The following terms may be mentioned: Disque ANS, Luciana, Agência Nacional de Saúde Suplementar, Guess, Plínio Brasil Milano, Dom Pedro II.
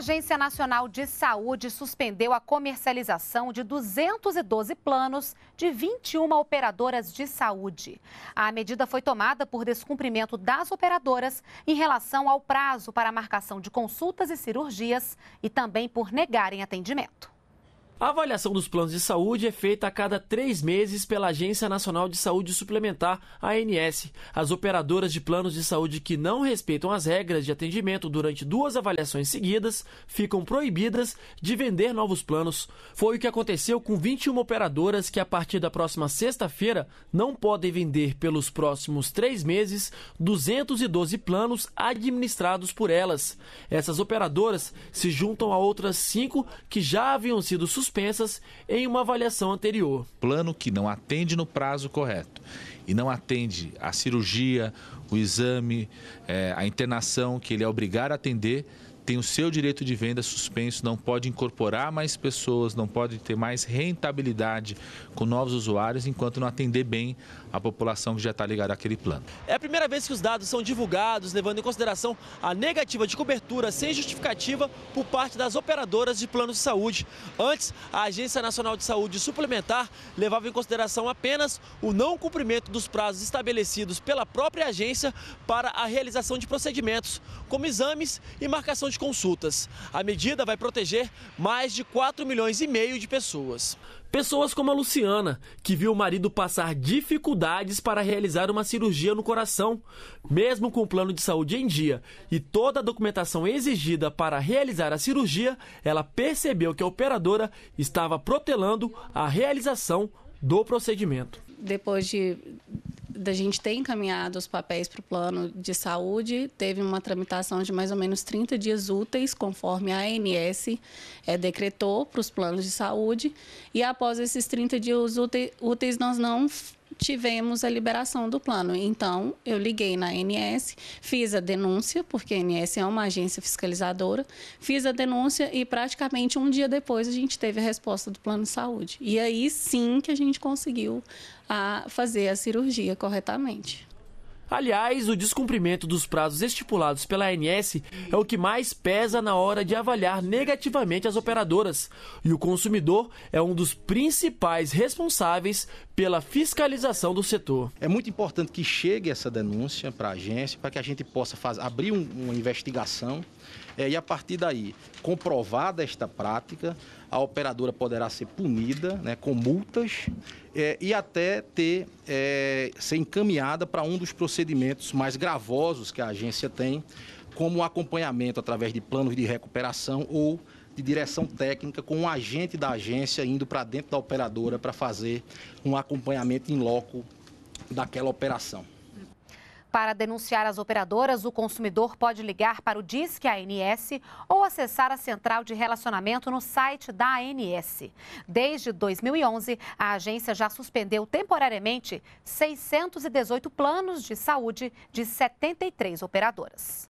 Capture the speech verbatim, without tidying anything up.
Agência Nacional de Saúde suspendeu a comercialização de duzentos e doze planos de vinte e uma operadoras de saúde. A medida foi tomada por descumprimento das operadoras em relação ao prazo para a marcação de consultas e cirurgias e também por negarem atendimento. A avaliação dos planos de saúde é feita a cada três meses pela Agência Nacional de Saúde Suplementar, A N S. As operadoras de planos de saúde que não respeitam as regras de atendimento durante duas avaliações seguidas ficam proibidas de vender novos planos. Foi o que aconteceu com vinte e uma operadoras que, a partir da próxima sexta-feira, não podem vender pelos próximos três meses duzentos e doze planos administrados por elas. Essas operadoras se juntam a outras cinco que já haviam sido suspensas Suspensas em uma avaliação anterior. Plano que não atende no prazo correto e não atende a cirurgia, o exame, é, a internação que ele é obrigado a atender, tem o seu direito de venda suspenso, não pode incorporar mais pessoas, não pode ter mais rentabilidade com novos usuários, enquanto não atender bem a população que já está ligada àquele plano. É a primeira vez que os dados são divulgados, levando em consideração a negativa de cobertura sem justificativa por parte das operadoras de planos de saúde. Antes, a Agência Nacional de Saúde Suplementar levava em consideração apenas o não cumprimento dos prazos estabelecidos pela própria agência para a realização de procedimentos, como exames e marcação de consultas. A medida vai proteger mais de quatro milhões e meio de pessoas. Pessoas como a Luciana, que viu o marido passar dificuldades para realizar uma cirurgia no coração. Mesmo com o plano de saúde em dia e toda a documentação exigida para realizar a cirurgia, ela percebeu que a operadora estava protelando a realização do procedimento. Depois de da gente ter encaminhado os papéis para o plano de saúde, teve uma tramitação de mais ou menos trinta dias úteis, conforme a ANS é, decretou para os planos de saúde, e após esses trinta dias úteis nós não tivemos a liberação do plano. Então, eu liguei na A N S, fiz a denúncia, porque a ANS é uma agência fiscalizadora, fiz a denúncia e praticamente um dia depois a gente teve a resposta do plano de saúde. E aí sim que a gente conseguiu a fazer a cirurgia corretamente. Aliás, o descumprimento dos prazos estipulados pela A N S é o que mais pesa na hora de avaliar negativamente as operadoras. E o consumidor é um dos principais responsáveis pela fiscalização do setor. É muito importante que chegue essa denúncia para a agência, para que a gente possa fazer, abrir um, uma investigação é, e, a partir daí, comprovada esta prática, a operadora poderá ser punida, né, com multas é, e até ter, é, ser encaminhada para um dos procedimentos procedimentos mais gravosos que a agência tem, como o acompanhamento através de planos de recuperação ou de direção técnica, com um agente da agência indo para dentro da operadora para fazer um acompanhamento in loco daquela operação. Para denunciar as operadoras, o consumidor pode ligar para o Disque A N S ou acessar a central de relacionamento no site da A N S. Desde dois mil e onze, a agência já suspendeu temporariamente seiscentos e dezoito planos de saúde de setenta e três operadoras.